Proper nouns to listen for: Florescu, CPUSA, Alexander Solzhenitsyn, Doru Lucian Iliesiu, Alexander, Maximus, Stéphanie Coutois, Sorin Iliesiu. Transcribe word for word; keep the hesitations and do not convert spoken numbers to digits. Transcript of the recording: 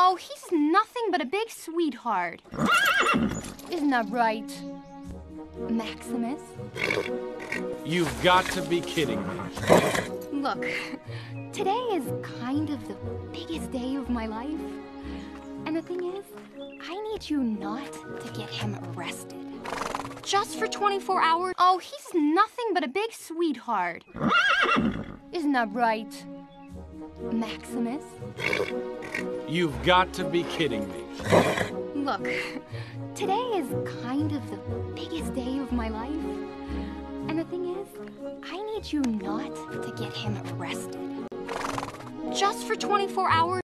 Oh, he's nothing but a big sweetheart. Isn't that right, Maximus? You've got to be kidding me. Look, today is kind of the biggest day of my life. And the thing is, I need you not to get him arrested. Just for twenty-four hours? Oh, he's nothing but a big sweetheart. Isn't that right, Maximus? You've got to be kidding me. Look, today is kind of the biggest day of my life. And the thing is, I need you not to get him arrested. Just for twenty-four hours?